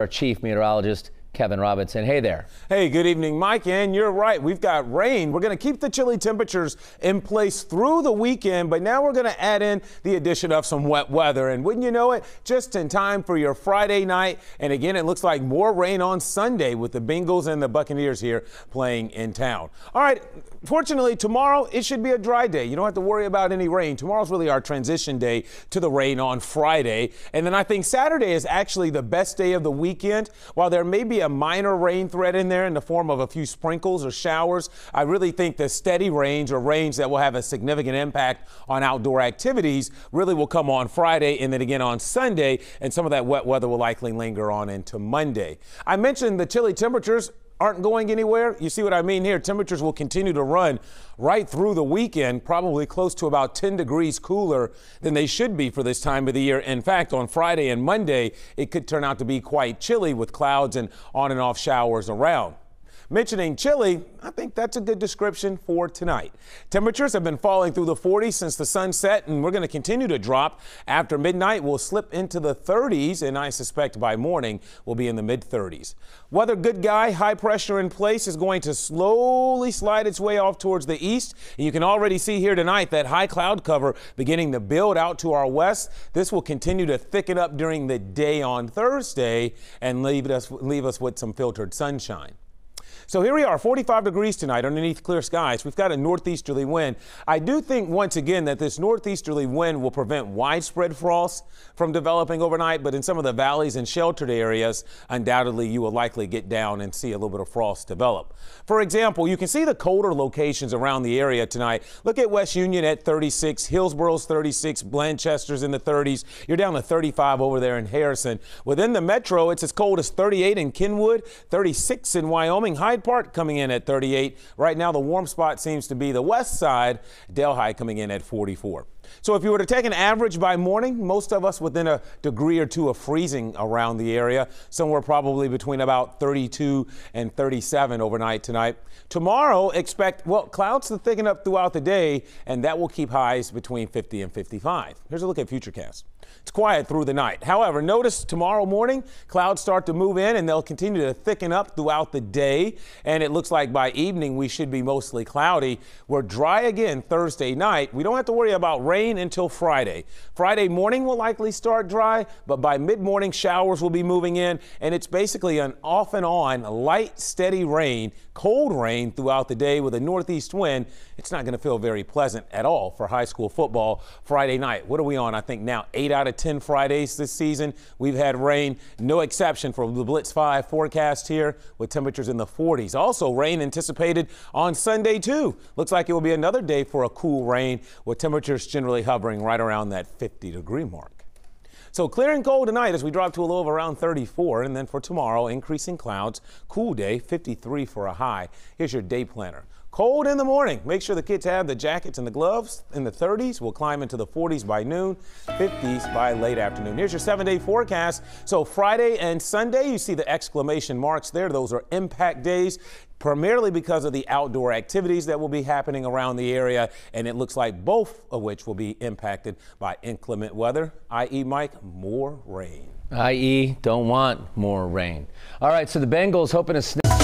Our chief meteorologist, Kevin Robinson. Hey there. Hey, good evening, Mike. And you're right. We've got rain. We're going to keep the chilly temperatures in place through the weekend, but now we're going to add in the addition of some wet weather. And wouldn't you know it, just in time for your Friday night. And again, it looks like more rain on Sunday with the Bengals and the Buccaneers here playing in town. All right. Fortunately, tomorrow it should be a dry day. You don't have to worry about any rain. Tomorrow's really our transition day to the rain on Friday. And then I think Saturday is actually the best day of the weekend. While there may be a minor rain threat in there in the form of a few sprinkles or showers, I really think the steady range or range that will have a significant impact on outdoor activities really will come on Friday and then again on Sunday, and some of that wet weather will likely linger on into Monday. I mentioned the chilly temperatures aren't going anywhere. You see what I mean here. Temperatures will continue to run right through the weekend, probably close to about 10 degrees cooler than they should be for this time of the year. In fact, on Friday and Monday, it could turn out to be quite chilly with clouds and on and off showers around. Mentioning chilly, I think that's a good description for tonight. Temperatures have been falling through the 40s since the sun set, and we're going to continue to drop. After midnight, we'll slip into the 30s, and I suspect by morning we'll be in the mid-30s. Weather good guy, high pressure in place, is going to slowly slide its way off towards the east. And you can already see here tonight that high cloud cover beginning to build out to our west. This will continue to thicken up during the day on Thursday and leave us with some filtered sunshine. So here we are, 45 degrees tonight underneath clear skies. We've got a northeasterly wind. I do think once again that this northeasterly wind will prevent widespread frost from developing overnight, but in some of the valleys and sheltered areas, undoubtedly you will likely get down and see a little bit of frost develop. For example, you can see the colder locations around the area tonight. Look at West Union at 36, Hillsborough's 36, Blanchester's in the 30s. You're down to 35 over there in Harrison. Within the metro, it's as cold as 38 in Kenwood, 36 in Wyoming, Hyde Park coming in at 38. Right now, the warm spot seems to be the west side, Delhi coming in at 44. So if you were to take an average by morning, most of us within a degree or two of freezing around the area, somewhere probably between about 32 and 37 overnight tonight. Tomorrow, expect, well, clouds to thicken up throughout the day, and that will keep highs between 50 and 55. Here's a look at Futurecast. It's quiet through the night. However, notice tomorrow morning, clouds start to move in, and they'll continue to thicken up throughout the day. And it looks like by evening, we should be mostly cloudy. We're dry again Thursday night. We don't have to worry about rain until Friday. Friday morning will likely start dry, but by mid-morning, showers will be moving in. And it's basically an off and on, light, steady rain, cold rain throughout the day with a northeast wind. It's not going to feel very pleasant at all for high school football Friday night. What are we on? I think now 8 out of 10 Fridays this season we've had rain. No exception for the Blitz 5 forecast here with temperatures in the 40s. Also rain anticipated on Sunday too. Looks like it will be another day for a cool rain with temperatures generally hovering right around that 50-degree mark. So clear and cold tonight as we drop to a low of around 34, and then for tomorrow, increasing clouds, cool day, 53 for a high. Here's your day planner. Cold in the morning. Make sure the kids have the jackets and the gloves. In the 30s, we'll climb into the 40s by noon, 50s by late afternoon. Here's your 7-day forecast. So Friday and Sunday, you see the exclamation marks there. Those are impact days, primarily because of the outdoor activities that will be happening around the area. And it looks like both of which will be impacted by inclement weather, i.e., Mike, more rain. I.e., don't want more rain. All right, so the Bengals hoping to snap.